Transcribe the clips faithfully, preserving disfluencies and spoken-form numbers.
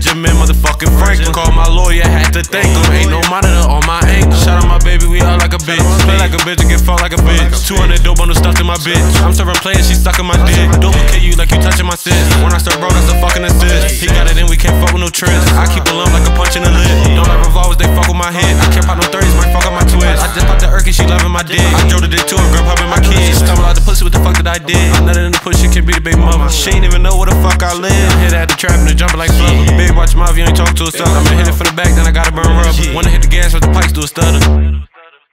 Benjamin, motherfucking Franklin. Called my lawyer, had to thank him. Ain't no monitor on my ankle. Shout out my baby, we out like a bitch. Play like a bitch and get fucked like a bitch. two hundred dope bundles stuffed in my bitch. I'm serving players, she sucking my dick. Duplicate you like you touching my sis. When I start bro, that's a fucking assist. He got it in, we can't fuck with no tricks. I keep a lump like a punch in the lid. Don't have revolvers, they fuck with my head. I can't pop no thirties, might fuck up my twist. I just popped the Urkin, she loving my dick. I drove the dick to her, girl popping my kids. Stumbled out the pussy, what the fuck did I did? I'm not in the pussy, can't be the baby mama. She ain't even know where the fuck I live. Hit at the trap and the jumping like flubber. Baby, watch my mouth, you ain't talk to a sucker. I'ma hit it for the back, then I gotta burn rubber. Wanna hit the gas with the pipes, do a stutter.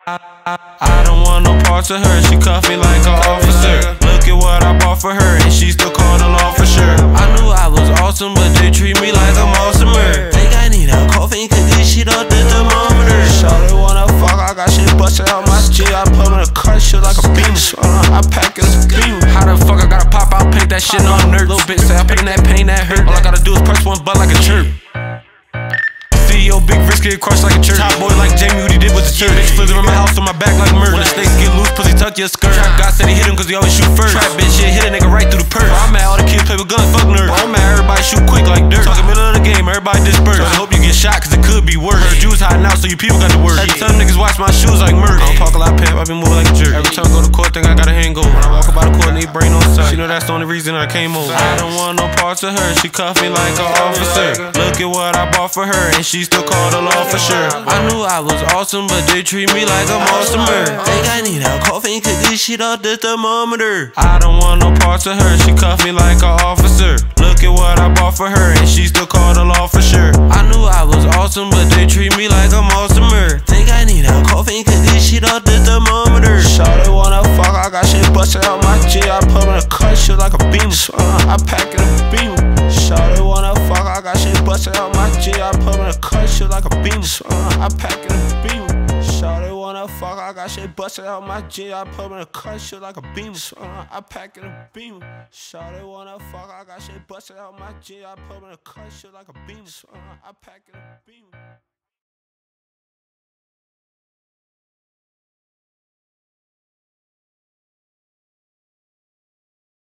I, I, I don't want no parts of her. She cuffed me like an officer. Look at what I bought for her, and she still called the law for sure. I knew I was awesome, but they treat me like I'm awesomer. Think I need a coffee, cause this shit off the thermometer. Shawty wanna fuck, I got shit busted out my shit. I put on a cut shit like a beam. I pack it's a beam. How the fuck I gotta pop out, paint that shit on nerd. Little bitch say I paint that pain that hurt. All I gotta do is press one butt like a chirp. C E O big risk, get crushed like a church. Top boy like Jamie, what he did was a church. Bitch flipped around my house on my back like murder. When the snakes get loose, pussy tuck your skirt. Trap God said he hit him cause he always shoot first. Trap bitch shit, hit a nigga right through the purse. I'm at all the kids play with guns, fuck nerds. I'm at everybody shoot quick like dirt. Talking middle of the game, everybody disperse. I hope you get shot cause it could be worse. Her Jews hiding out so you people got to work. Every time niggas watch my shoes like murder. I don't talk a lot pimp, I be moving like a jerk. Every time I go to court, think I got a hangover. When I walk about the court, need brain on sight. She know that's the only reason I came over. I don't want no parts of her, she cuffed me like an officer. Look at what I bought for her, and she still called the law for sure. I knew I was awesome, but they treat me like I'm awesomer. Think I need a coffee, cause this shit off the thermometer. I don't want no parts of her, she cuffed me like an officer. Look at what I bought for her, and she still called the law for sure. I knew I was awesome, but they treat me like I'm awesomer. Think I need a coffee, cause this shit off the thermometer. Shawty wanna fuck, I got shit busted out my G. I put on a cut shit like a beam. I pack it a beam. Shawty wanna fuck, I got shit busted out my G. I put on a cut shit like a beam. I pack it a beam. Shawty wanna fuck, I got shit busted out my G. I put on a cut shit like a beam. I pack it a beam. Shawty wanna fuck, I got shit busted out my G. I put on a cut shit like a beam. I pack it a beam.